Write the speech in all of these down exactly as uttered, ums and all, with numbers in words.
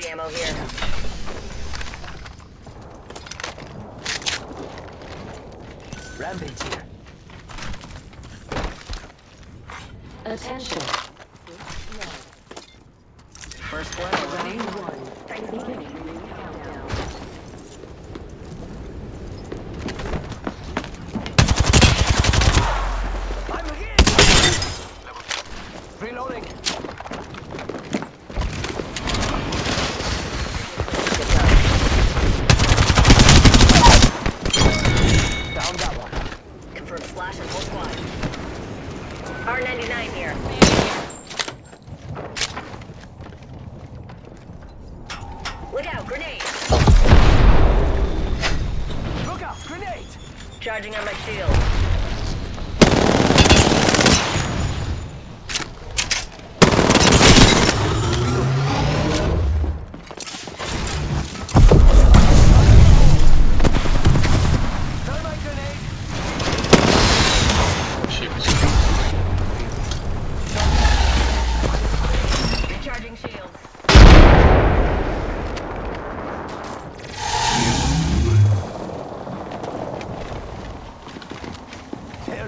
P U B G ammo here. Rampage here. Attention. First blood already. Beginning countdown. I'm again. Reloading. Down that one. Confirmed flash and full squad. R ninety-nine here. Look out, grenade! Look out, grenade! Charging on my shield.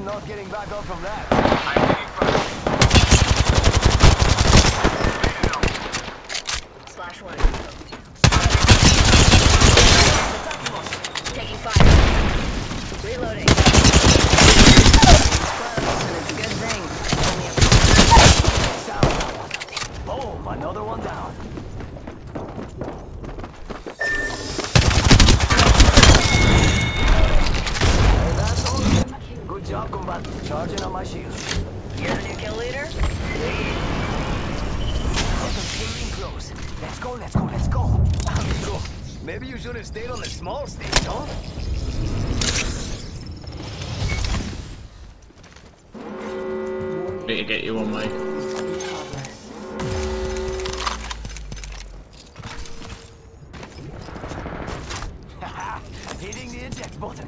Not getting back up from that. I'm getting fire. Slash one. Taking fire. Reloading. Close, it's a good thing. Boom, another one down. Charging on my shield. You're the new kill leader? Getting close. Let's go, let's go, let's go. Let's go. Maybe you should have stayed on the small stage, huh? Better get you on, Mike. Haha, hitting the eject button.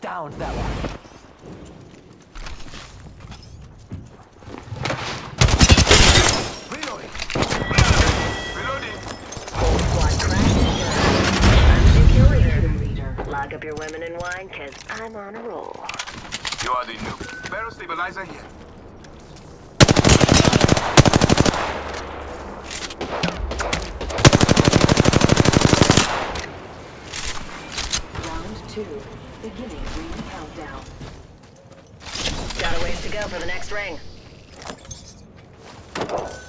Down that one. Reloading. Reloading. Whole squad crashed. I'm the new kill leader. Lock up your women and wine, cause I'm on a roll. You are the new barrel stabilizer here. Round two. Beginning green countdown. Got a ways to go for the next ring.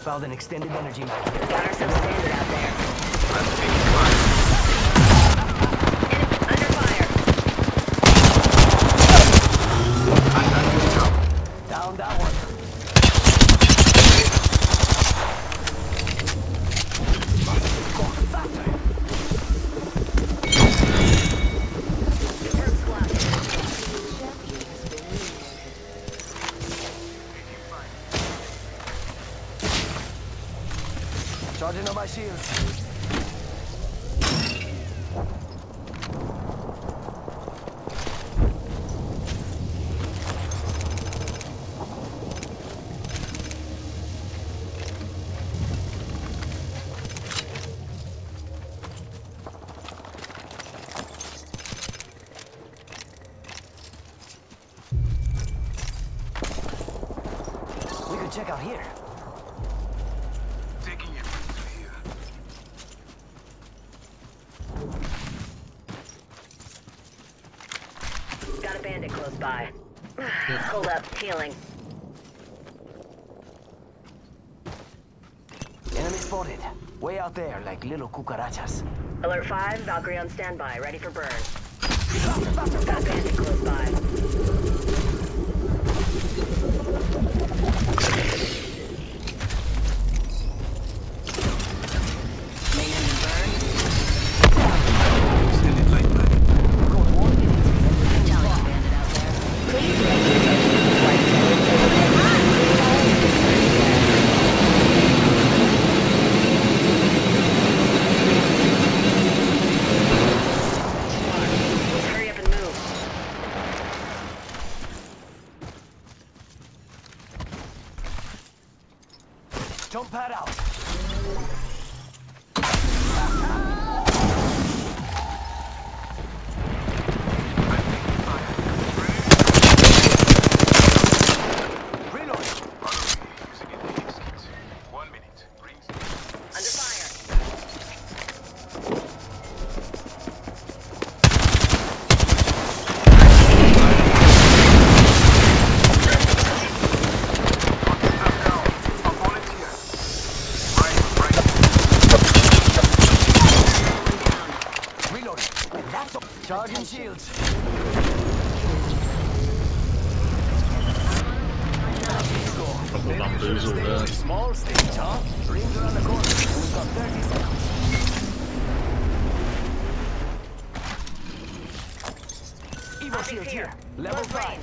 Found an extended energy mag. Got ourselves standard out there. Let's take fire. Enemy under fire. I got you, Joe. Down that one. Faster. Charging on my shield. We could check out here. Bandit close by. Hold up, healing. Enemy spotted. Way out there, like little cucarachas. Alert five, Valkyrie on standby, ready for burn. Buster, buster, got bandit close by. Main engine burn. Extended light. Go for it. Down bandit out there. Jump pad out. Charging shields. Small stage, huh? Rings around the corner. We've got thirty seconds. Evo shield here. Level five.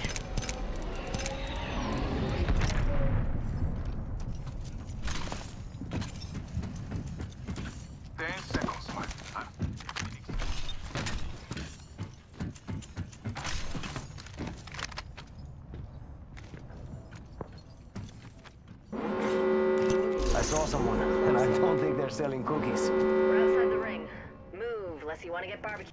Saw someone, and I don't think they're selling cookies. We're outside the ring. Move, unless you want to get barbecue.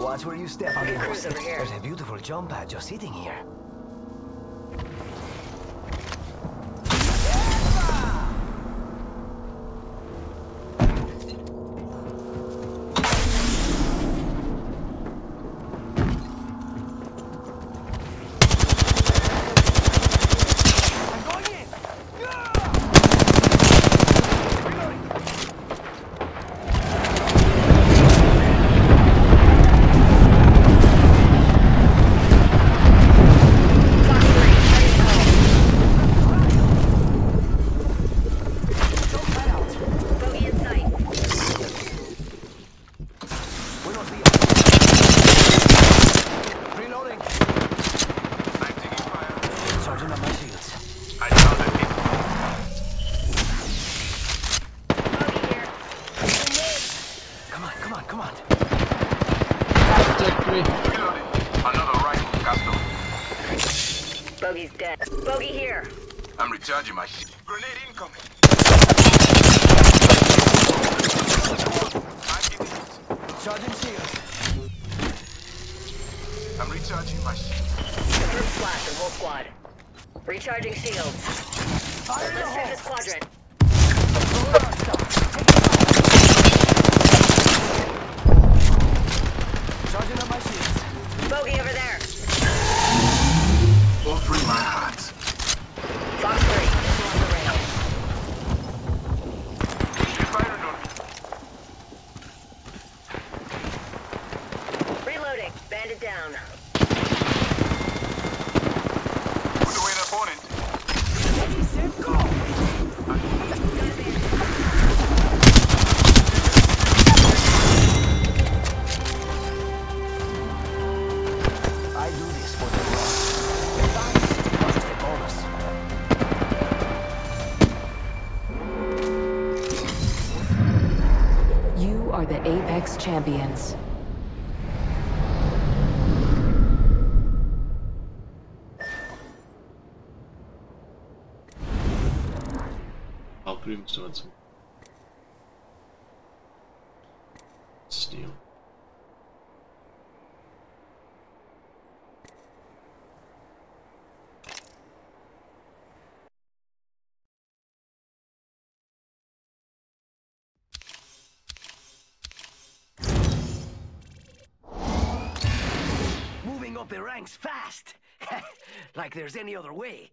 Watch where you step. Okay, Cruz over here. There's a beautiful jump pad just sitting here. Bogey's dead. Bogey here. I'm recharging my shit. Grenade incoming. Charging shield. I'm recharging my shit. Group flash and whole squad. Recharging shield. Fire Let's take this quadrant. Charging up my shield. Bogey over there. All three my hands. Fox three, on the rail. She fired on me. Reloading. Bandit down. Put away an opponent. Ready, set, go! I do this for the law. Are the Apex champions. I'll groom towards him. Steal. Up the ranks fast, like there's any other way.